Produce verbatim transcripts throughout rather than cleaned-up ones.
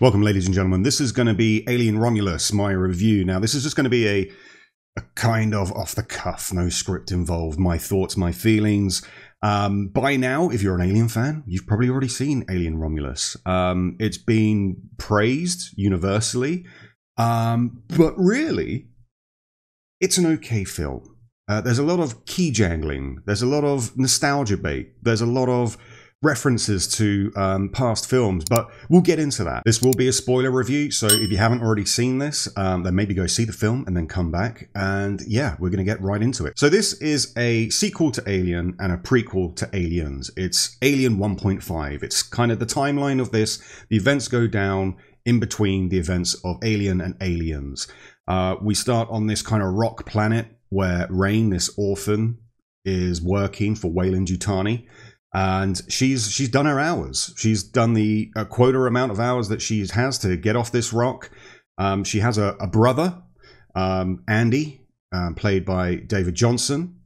Welcome, ladies and gentlemen. This is going to be Alien Romulus, my review. Now, this is just going to be a, a kind of off-the-cuff, no script involved, my thoughts, my feelings. Um, by now, if you're an Alien fan, you've probably already seen Alien Romulus. Um, it's been praised universally, um, but really, it's an okay film. Uh, there's a lot of key jangling. There's a lot of nostalgia bait. There's a lot of references to um, past films, but we'll get into that. This will be a spoiler review, so if you haven't already seen this, um, then maybe go see the film and then come back, and yeah, we're going to get right into it. So this is a sequel to Alien and a prequel to Aliens. It's Alien one point five. It's kind of the timeline of this. The events go down in between the events of Alien and Aliens. Uh, we start on this kind of rock planet where Rain, this orphan, is working for Weyland-Yutani. And she's she's done her hours. She's done the uh, quota amount of hours that she has to get off this rock. Um, she has a, a brother, um, Andy, um, played by David Johnson.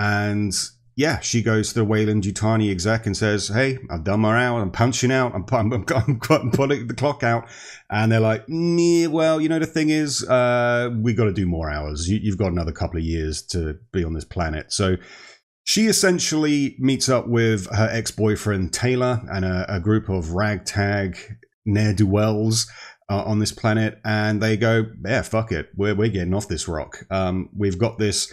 And yeah, she goes to the Weyland-Yutani exec and says, hey, I've done my hour. I'm punching out. I'm, I'm, I'm, I'm, I'm putting the clock out. And they're like, nee, well, you know, the thing is, uh, we got to do more hours. You, you've got another couple of years to be on this planet. So she essentially meets up with her ex-boyfriend Taylor and a, a group of ragtag ne'er-do-wells uh, on this planet, and they go, yeah, fuck it, we're, we're getting off this rock. Um, we've got this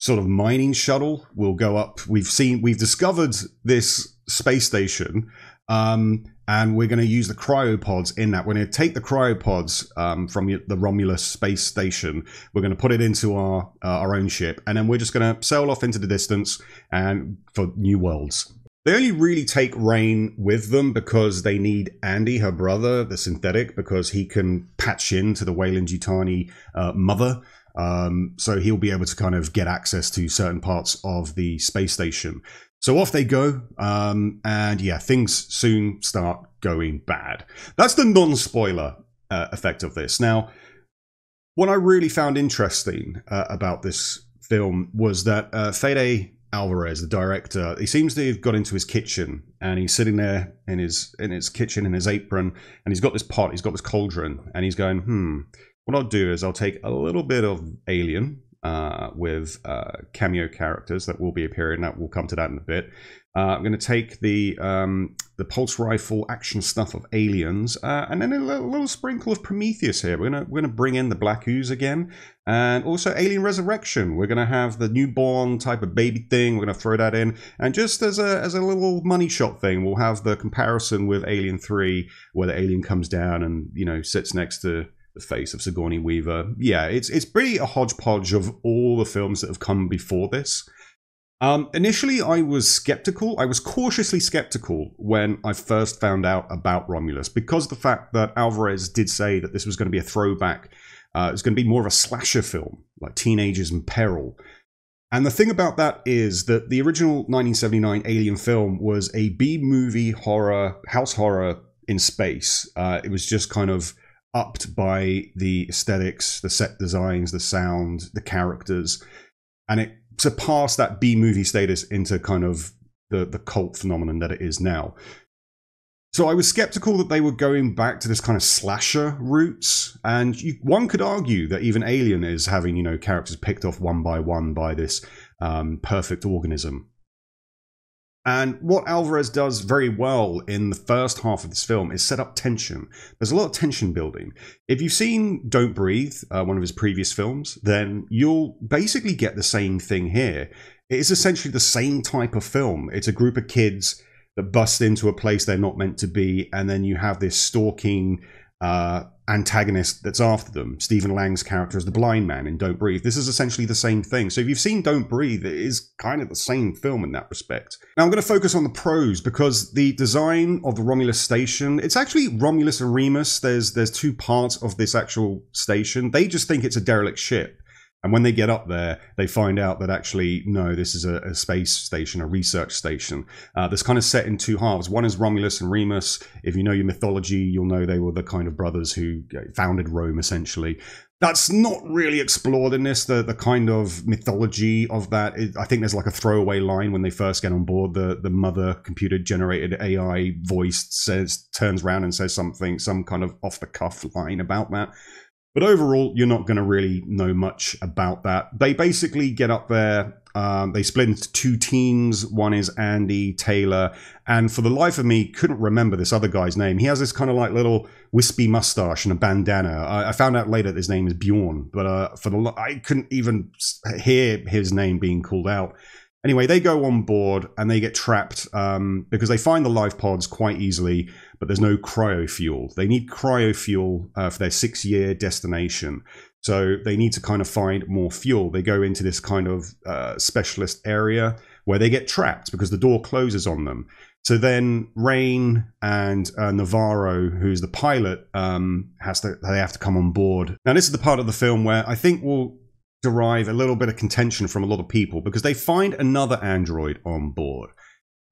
sort of mining shuttle. We'll go up. We've seen, we've discovered this space station, um, and we're going to use the cryopods in that. We're going to take the cryopods um, from the Romulus space station. We're going to put it into our uh, our own ship, and then we're just going to sail off into the distance and for new worlds. They only really take Rain with them because they need Andy, her brother, the synthetic, because he can patch into the Weyland-Yutani uh, mother. Um, so he'll be able to kind of get access to certain parts of the space station. So off they go, um, and yeah, things soon start going bad. That's the non-spoiler uh, effect of this. Now, what I really found interesting uh, about this film was that uh, Fede Alvarez, the director, he seems to have got into his kitchen, and he's sitting there in his, in his kitchen in his apron, and he's got this pot, he's got this cauldron, and he's going, hmm, what I'll do is I'll take a little bit of Alien, Uh, with uh, cameo characters that will be appearing. That we'll come to that in a bit. Uh, I'm going to take the um, the pulse rifle action stuff of Aliens, uh, and then a little, little sprinkle of Prometheus here. We're going we're going to bring in the Black Ooze again, and also Alien Resurrection. We're going to have the newborn type of baby thing. We're going to throw that in, and just as a as a little money shot thing, we'll have the comparison with Alien three, where the alien comes down and you know sits next to the face of Sigourney Weaver. Yeah, it's it's pretty a hodgepodge of all the films that have come before this. Um, initially, I was skeptical. I was cautiously skeptical when I first found out about Romulus, because of the fact that Alvarez did say that this was going to be a throwback. Uh, it was going to be more of a slasher film, like Teenagers in Peril. And the thing about that is that the original nineteen seventy-nine Alien film was a B-movie horror, house horror in space. Uh, it was just kind of upped by the aesthetics, the set designs, the sound, the characters, and it surpassed that B-movie status into kind of the, the cult phenomenon that it is now. So I was skeptical that they were going back to this kind of slasher roots, and you, one could argue that even Alien is having, you know, characters picked off one by one by this um, perfect organism. And what Alvarez does very well in the first half of this film is set up tension. There's a lot of tension building. If you've seen Don't Breathe, uh, one of his previous films, then you'll basically get the same thing here. It is essentially the same type of film. It's a group of kids that bust into a place they're not meant to be, and then you have this stalking uh, antagonist that's after them. Stephen Lang's character is the blind man in Don't Breathe. This is essentially the same thing. So if you've seen Don't Breathe, it is kind of the same film in that respect. Now I'm going to focus on the pros, because the design of the Romulus station, it's actually Romulus and Remus. There's, there's two parts of this actual station. They just think it's a derelict ship. And when they get up there, they find out that actually, no, this is a, a space station, a research station. Uh, that's kind of set in two halves. One is Romulus and Remus. If you know your mythology, you'll know they were the kind of brothers who founded Rome, essentially. That's not really explored in this, the, the kind of mythology of that. It, I think there's like a throwaway line when they first get on board. The, the mother computer-generated A I voice says, turns around and says something, some kind of off-the-cuff line about that. But overall, you're not going to really know much about that. They basically get up there. Um, they split into two teams. One is Andy Taylor. And for the life of me, couldn't remember this other guy's name. He has this kind of like little wispy mustache and a bandana. I, I found out later that his name is Bjorn. But uh, for the I couldn't even hear his name being called out. Anyway, they go on board and they get trapped um, because they find the life pods quite easily, but there's no cryofuel. They need cryofuel uh, for their six-year destination. So they need to kind of find more fuel. They go into this kind of uh, specialist area where they get trapped because the door closes on them. So then Rain and uh, Navarro, who's the pilot, um, has to, they have to come on board. Now, this is the part of the film where I think we'll derive a little bit of contention from a lot of people, because they find another android on board.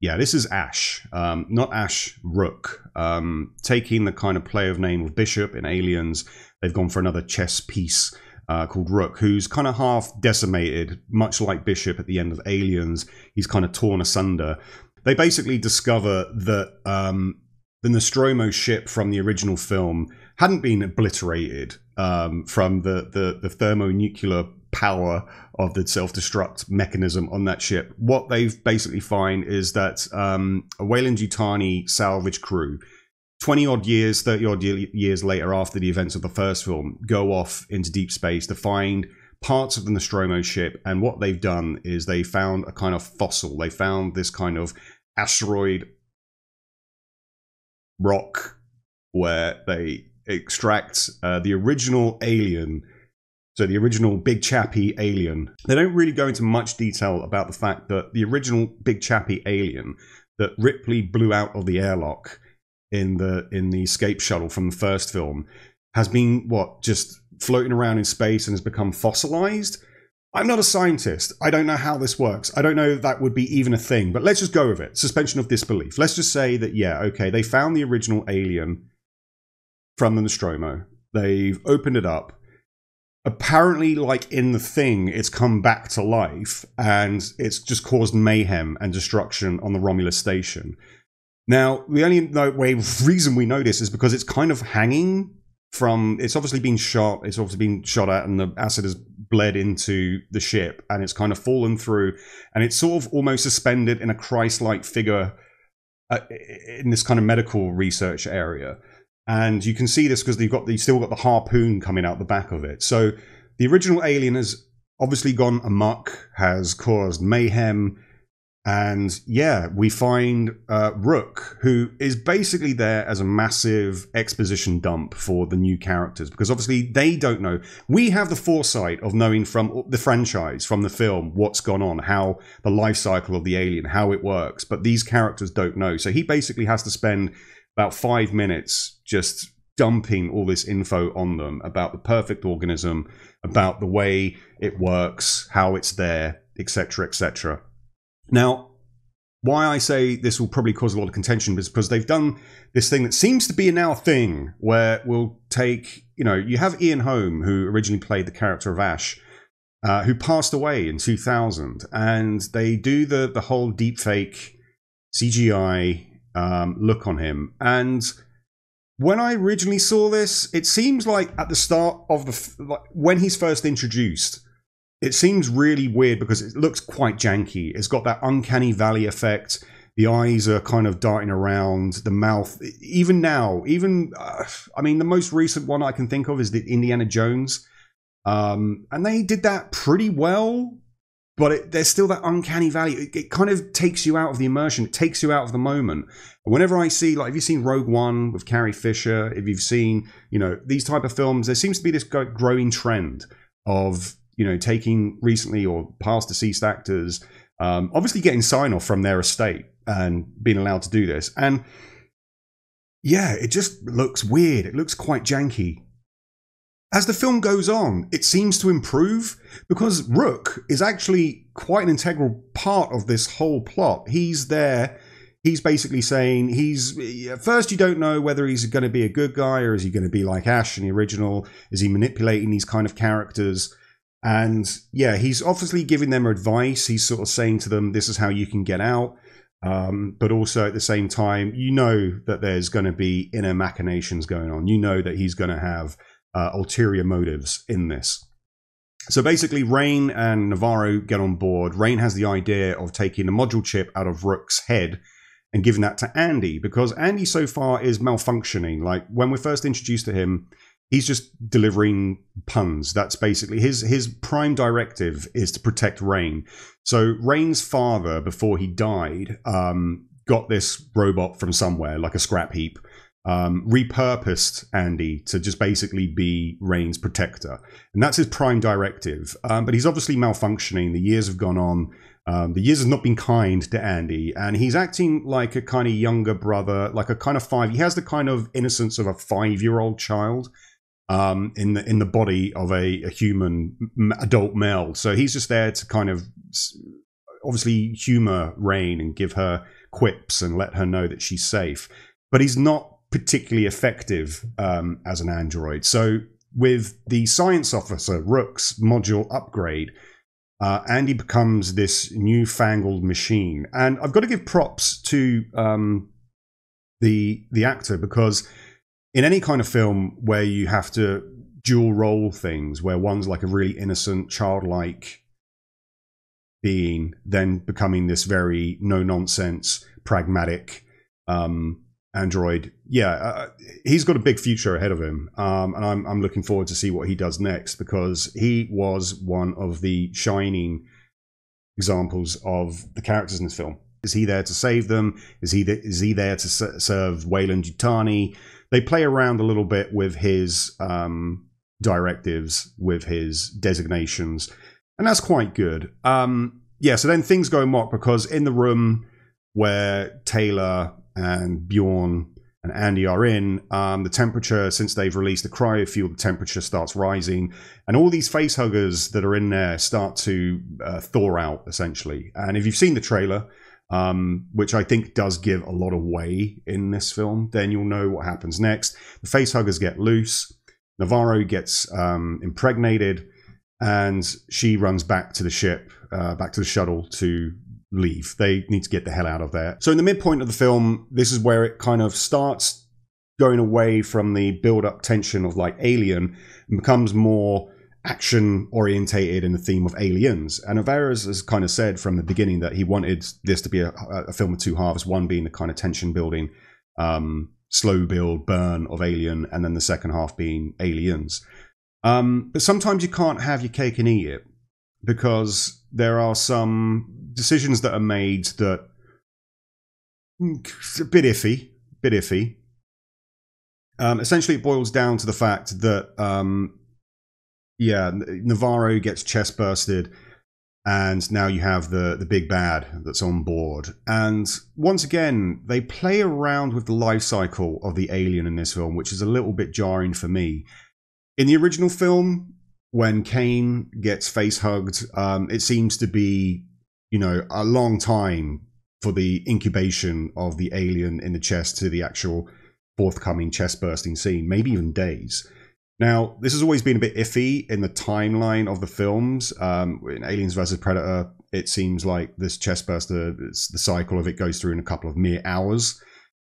Yeah, this is Ash, um, not Ash Rook, um, taking the kind of play of name of Bishop in Aliens. They've gone for another chess piece uh, called Rook, who's kind of half decimated, much like Bishop at the end of Aliens. He's kind of torn asunder. They basically discover that um, the Nostromo ship from the original film hadn't been obliterated um, from the, the, the thermonuclear power of the self-destruct mechanism on that ship. What they basically find is that um, a Weyland-Yutani salvage crew, twenty-odd years, thirty-odd years later after the events of the first film, go off into deep space to find parts of the Nostromo ship. And what they've done is they found a kind of fossil. They found this kind of asteroid rock where they extract uh, the original alien. So the original Big Chappie alien. They don't really go into much detail about the fact that the original Big Chappie alien that Ripley blew out of the airlock in the in the escape shuttle from the first film has been, what, just floating around in space and has become fossilized. I'm not a scientist. I don't know how this works. I don't know if that would be even a thing, but let's just go with it. Suspension of disbelief. Let's just say that, yeah, okay, they found the original alien from the Nostromo. They've opened it up. Apparently, like in the thing, it's come back to life and it's just caused mayhem and destruction on the Romulus station. Now, the only no, way, reason we know this is because it's kind of hanging from... It's obviously been shot. It's obviously been shot at and the acid has bled into the ship and it's kind of fallen through. And it's sort of almost suspended in a Christ-like figure uh, in this kind of medical research area. And you can see this because they've got, you've still got the harpoon coming out the back of it. So the original alien has obviously gone amok, has caused mayhem. And yeah, we find uh, Rook, who is basically there as a massive exposition dump for the new characters. Because obviously they don't know. We have the foresight of knowing from the franchise, from the film, what's gone on, how the life cycle of the alien, how it works. But these characters don't know. So he basically has to spend about five minutes just dumping all this info on them about the perfect organism, about the way it works, how it's there, et cetera, et cetera. Now, why I say this will probably cause a lot of contention is because they've done this thing that seems to be now a thing where we'll take, you know, you have Ian Holm, who originally played the character of Ash, uh, who passed away in two thousand, and they do the, the whole deepfake C G I Um, look on him. And when I originally saw this, it seems like at the start of the, like, when he's first introduced, it seems really weird because it looks quite janky. It's got that uncanny valley effect. The eyes are kind of darting around, the mouth, even now, even uh, I mean, the most recent one I can think of is the Indiana Jones, um, and they did that pretty well. But it, there's still that uncanny valley. It, it kind of takes you out of the immersion. It takes you out of the moment. And whenever I see, like, if you've seen Rogue One with Carrie Fisher, if you've seen, you know, these type of films, there seems to be this growing trend of, you know, taking recently or past deceased actors, um, obviously getting sign-off from their estate and being allowed to do this. And, yeah, it just looks weird. It looks quite janky. As the film goes on, it seems to improve because Rook is actually quite an integral part of this whole plot. He's there, he's basically saying he's at first you don't know whether he's going to be a good guy or is he going to be like Ash in the original. Is he manipulating these kind of characters? And yeah, he's obviously giving them advice. He's sort of saying to them, this is how you can get out. Um, but also at the same time, you know that there's going to be inner machinations going on. You know that he's going to have uh, ulterior motives in this. So basically, Rain and Navarro get on board. Rain has the idea of taking the module chip out of Rook's head and giving that to Andy, because Andy so far is malfunctioning. Like, when we're first introduced to him, he's just delivering puns. That's basically his his prime directive, is to protect Rain. So Rain's father, before he died, um, got this robot from somewhere, like a scrap heap, um, repurposed Andy to just basically be Rain's protector. And that's his prime directive. Um, but he's obviously malfunctioning. The years have gone on. Um, the years have not been kind to Andy, and he's acting like a kind of younger brother, like a kind of five. He has the kind of innocence of a five-year-old child. Um, in the in the body of a, a human adult male. So he's just there to kind of obviously humor Rain and give her quips and let her know that she's safe. But he's not particularly effective um, as an android. So with the science officer, Rook's module upgrade, uh, Andy becomes this newfangled machine. And I've got to give props to um, the the actor, because in any kind of film where you have to dual role things, where one's like a really innocent, childlike being, then becoming this very no-nonsense, pragmatic um, android, yeah, uh, he's got a big future ahead of him. Um, and I'm, I'm looking forward to see what he does next, because he was one of the shining examples of the characters in this film. Is he there to save them? Is he, th is he there to s serve Weyland-Yutani? They play around a little bit with his um, directives, with his designations, and that's quite good. Um, yeah, so then things go mock, because in the room where Taylor and Bjorn and Andy are in, um, the temperature, since they've released the cryofuel, the temperature starts rising, and all these facehuggers that are in there start to uh, thaw out, essentially. And if you've seen the trailer, Um, which I think does give a lot away in this film, then you'll know what happens next. The facehuggers get loose. Navarro gets um, impregnated, and she runs back to the ship, uh, back to the shuttle to leave. They need to get the hell out of there. So in the midpoint of the film, this is where it kind of starts going away from the build-up tension of like Alien and becomes more action orientated in the theme of Aliens. And Alvarez has kind of said from the beginning that he wanted this to be a, a film of two halves, one being the kind of tension building, um, slow build burn of Alien, and then the second half being Aliens. Um, but sometimes you can't have your cake and eat it, because there are some decisions that are made that a bit iffy, bit iffy. Um, essentially, it boils down to the fact that um, yeah, Navarro gets chest bursted, and now you have the, the big bad that's on board. And once again, they play around with the life cycle of the alien in this film, which is a little bit jarring for me. In the original film, when Kane gets face-hugged, um, it seems to be, you know, a long time for the incubation of the alien in the chest to the actual forthcoming chest-bursting scene, maybe even days. Now, this has always been a bit iffy in the timeline of the films. Um, in Aliens versus. Predator, it seems like this chestburster, it's the cycle of it goes through in a couple of mere hours.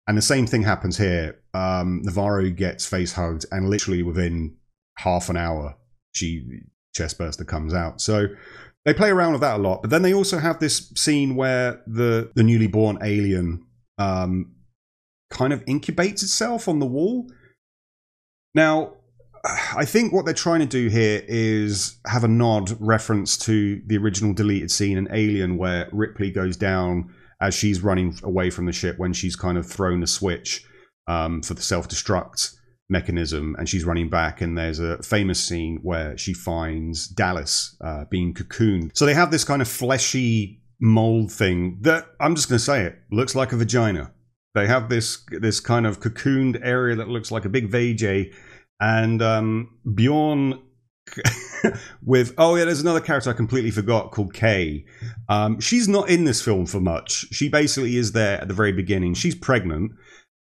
And the same thing happens here. Um, Navarro gets face-hugged, and literally within half an hour, she chestburster comes out. So they play around with that a lot. But then they also have this scene where the, the newly born alien um, kind of incubates itself on the wall. Now, I think what they're trying to do here is have a nod reference to the original deleted scene in Alien, where Ripley goes down as she's running away from the ship, when she's kind of thrown a switch um, for the self-destruct mechanism, and she's running back, and there's a famous scene where she finds Dallas uh, being cocooned. So they have this kind of fleshy mold thing that, I'm just going to say it, looks like a vagina. They have this, this kind of cocooned area that looks like a big vajay. And um, Bjorn with, oh yeah, there's another character I completely forgot called Kay. Um, she's not in this film for much. She basically is there at the very beginning. She's pregnant,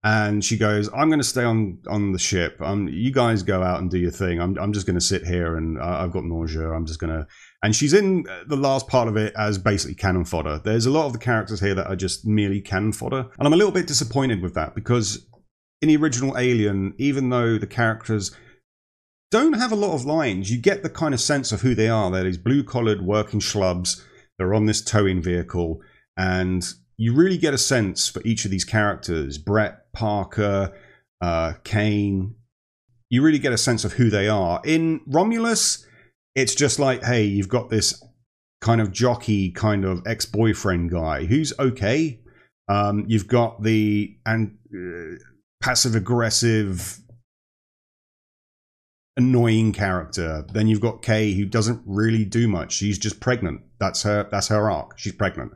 and she goes, I'm going to stay on, on the ship. Um, you guys go out and do your thing. I'm, I'm just going to sit here, and uh, I've got nausea. I'm just going to... And she's in the last part of it as basically cannon fodder. There's a lot of the characters here that are just merely cannon fodder. And I'm a little bit disappointed with that, because in the original Alien, even though the characters don't have a lot of lines, you get the kind of sense of who they are. They're these blue-collared working schlubs. They're on this towing vehicle. And you really get a sense for each of these characters. Brett, Parker, uh, Kane. You really get a sense of who they are. In Romulus... it's just like, hey, you've got this kind of jockey, kind of ex-boyfriend guy who's okay. Um, you've got the and uh, passive-aggressive, annoying character. Then you've got Kay, who doesn't really do much. She's just pregnant. That's her. That's her arc. She's pregnant.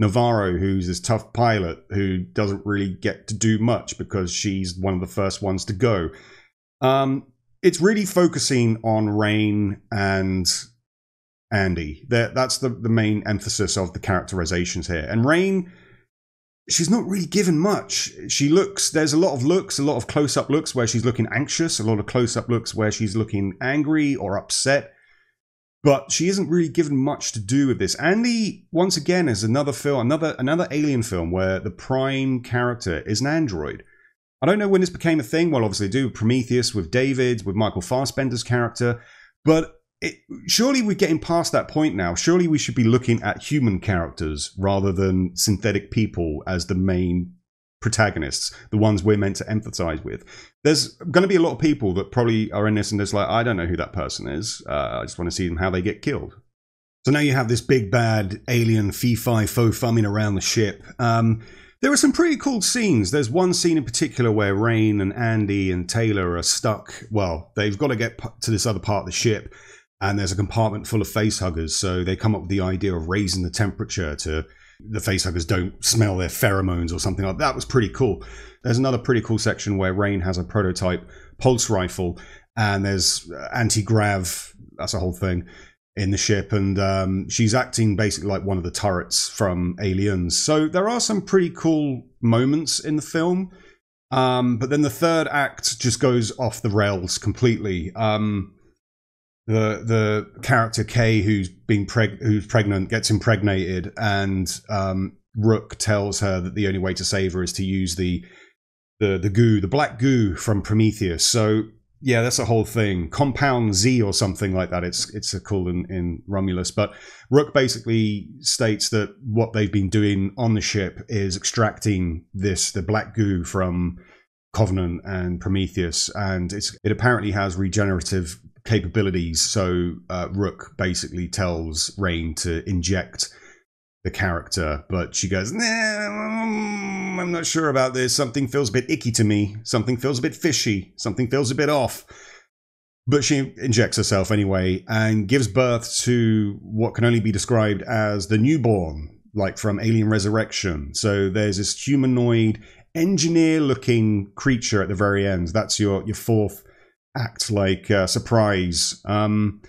Navarro, who's this tough pilot who doesn't really get to do much because she's one of the first ones to go. Um. It's really focusing on Rain and Andy. They're, that's the, the main emphasis of the characterizations here. And Rain, she's not really given much. She looks, there's a lot of looks, a lot of close-up looks where she's looking anxious, a lot of close-up looks where she's looking angry or upset. But she isn't really given much to do with this. Andy, once again, is another film, another, another Alien film where the prime character is an android. I don't know when this became a thing. Well, obviously, do Prometheus with David, with Michael Fassbender's character. But it, surely we're getting past that point now. Surely we should be looking at human characters rather than synthetic people as the main protagonists, the ones we're meant to empathize with. There's going to be a lot of people that probably are in this and it's like, I don't know who that person is. Uh, I just want to see them, how they get killed. So now you have this big, bad alien fee-fi-fo-fumming around the ship. Um... There are some pretty cool scenes. There's one scene in particular where Rain and Andy and Taylor are stuck. Well, they've got to get to this other part of the ship, and there's a compartment full of facehuggers. So they come up with the idea of raising the temperature to the facehuggers don't smell their pheromones or something like that. That was pretty cool. There's another pretty cool section where Rain has a prototype pulse rifle, and there's anti-grav. That's a whole thing in the ship, and um, she's acting basically like one of the turrets from Aliens. So there are some pretty cool moments in the film, um, but then the third act just goes off the rails completely. Um, the the character Kay, who's being preg who's pregnant, gets impregnated, and um, Rook tells her that the only way to save her is to use the the the goo, the black goo from Prometheus. So. Yeah, that's a whole thing. Compound Z or something like that. It's it's a call in, in Romulus. But Rook basically states that what they've been doing on the ship is extracting this, the black goo from Covenant and Prometheus. And it's, it apparently has regenerative capabilities. So uh, Rook basically tells Rain to inject the character, but she goes, nah, I'm not sure about this. Something feels a bit icky to me. Something feels a bit fishy. Something feels a bit off. But she injects herself anyway and gives birth to what can only be described as the newborn, like from Alien Resurrection. So there's this humanoid engineer-looking creature at the very end. That's your, your fourth act, like uh, surprise. Um,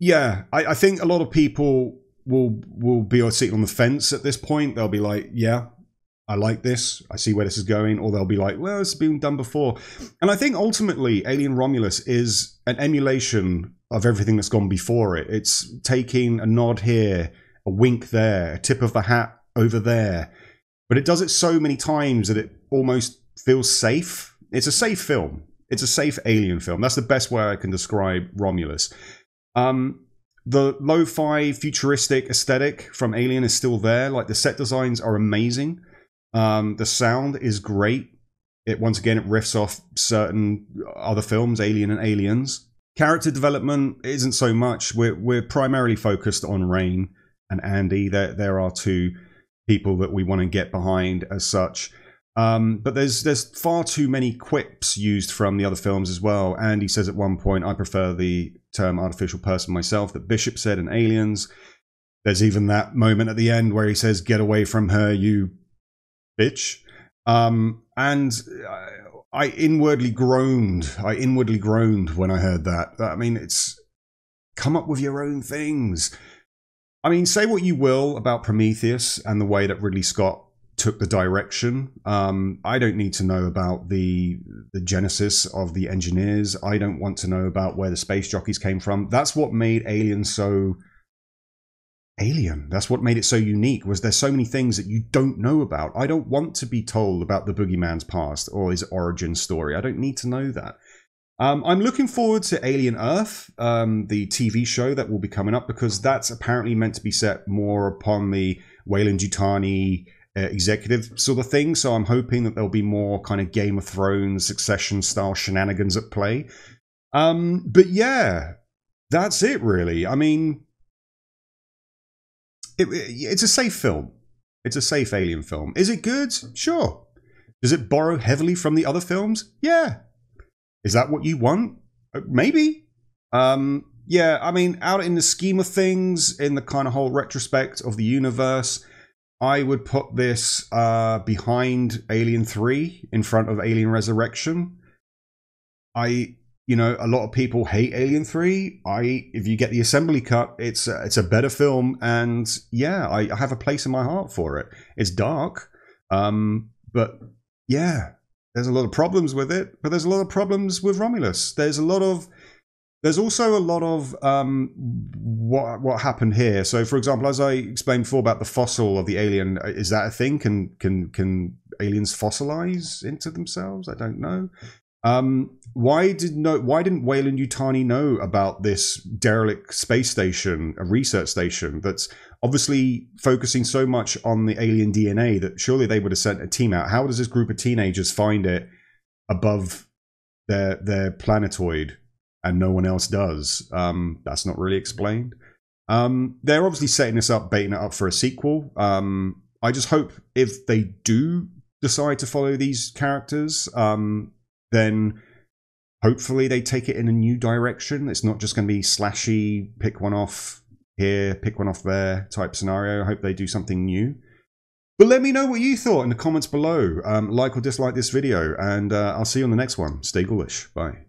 yeah, I, I think a lot of people... Will will be sitting on the fence at this point. They'll be like, yeah, I like this. I see where this is going. Or they'll be like, well, it's been done before. And I think ultimately Alien Romulus is an emulation of everything that's gone before it. It's taking a nod here, a wink there, a tip of the hat over there. But it does it so many times that it almost feels safe. It's a safe film. It's a safe Alien film. That's the best way I can describe Romulus. Um... The lo-fi futuristic aesthetic from Alien is still there. Like, the set designs are amazing. Um, the sound is great. It once again, it riffs off certain other films, Alien and Aliens. Character development isn't so much. We're, we're primarily focused on Rain and Andy. There, there are two people that we want to get behind as such. Um, but there's there's far too many quips used from the other films as well. Andy says at one point, I prefer the term artificial person myself, that Bishop said in Aliens. There's even that moment at the end where he says, get away from her, you bitch. Um, and I inwardly groaned. I inwardly groaned when I heard that. I mean, it's come up with your own things. I mean, say what you will about Prometheus and the way that Ridley Scott took the direction. Um, I don't need to know about the the genesis of the engineers. I don't want to know about where the space jockeys came from. That's what made Alien so alien. That's what made it so unique, was there's so many things that you don't know about. I don't want to be told about the boogeyman's past or his origin story. I don't need to know that. Um, I'm looking forward to Alien Earth, um, the T V show that will be coming up, because that's apparently meant to be set more upon the Weyland-Yutani uh, executive sort of thing. So I'm hoping that there'll be more kind of Game of Thrones, Succession style shenanigans at play. Um, but yeah, that's it really. I mean, it, it's a safe film. It's a safe Alien film. Is it good? Sure. Does it borrow heavily from the other films? Yeah. Is that what you want? Maybe. Um, yeah, I mean, out in the scheme of things, in the kind of whole retrospect of the universe, I would put this uh, behind Alien three, in front of Alien Resurrection. I, you know, a lot of people hate Alien three. I, if you get the assembly cut, it's a, it's a better film, and yeah, I, I have a place in my heart for it. It's dark, um, but yeah. There's a lot of problems with it, but there's a lot of problems with Romulus. There's a lot of, there's also a lot of um, what what happened here. So, for example, as I explained before about the fossil of the alien, is that a thing? Can can can aliens fossilize into themselves? I don't know. Um, why did no? Why didn't Weyland-Yutani know about this derelict space station, a research station that's obviously focusing so much on the alien D N A that surely they would have sent a team out? How does this group of teenagers find it above their their planetoid and no one else does? Um, that's not really explained. Um, they're obviously setting this up, baiting it up for a sequel. Um, I just hope if they do decide to follow these characters, um, then hopefully they take it in a new direction. It's not just going to be slashy, pick one off here, pick one off there type scenario. I hope they do something new. But let me know what you thought in the comments below. Um, like or dislike this video, and uh, I'll see you on the next one. Stay ghoulish. Bye.